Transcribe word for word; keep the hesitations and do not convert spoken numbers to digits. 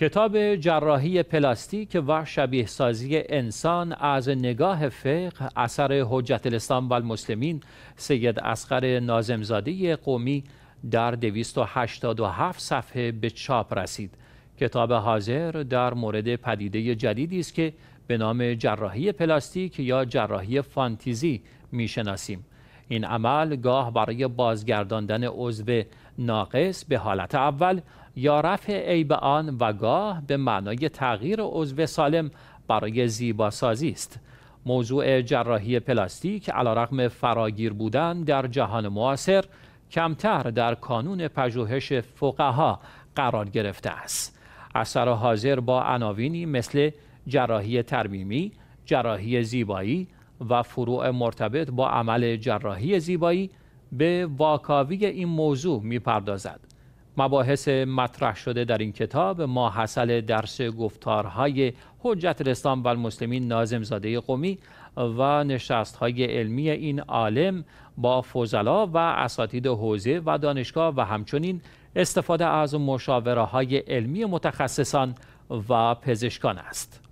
کتاب جراحی پلاستیک و شبیه سازی انسان از نگاه فقه اثر حجت الاسلام و المسلمین سید اصغر ناظم‌زاده قمی در دویست و هشتاد و هفت صفحه به چاپ رسید. کتاب حاضر در مورد پدیده جدیدی است که به نام جراحی پلاستیک یا جراحی فانتزی میشناسیم. این عمل گاه برای بازگرداندن عضو ناقص به حالت اول یا رفع عیب آن و گاه به معنای تغییر عضو سالم برای زیباسازی است. موضوع جراحی پلاستیک علیرغم فراگیر بودن در جهان معاصر کمتر در کانون پژوهش فقها قرار گرفته است. اثر حاضر با عناوینی مثل جراحی ترمیمی، جراحی زیبایی و فروع مرتبط با عمل جراحی زیبایی به واکاوی این موضوع می‌پردازد. مباحث مطرح شده در این کتاب ماحصل درس گفتارهای حجت الاسلام و المسلمین ناظم‌زاده قمی و نشست‌های علمی این عالم با فضلا و اساتید حوزه و دانشگاه و همچنین استفاده از مشاوره‌های علمی متخصصان و پزشکان است.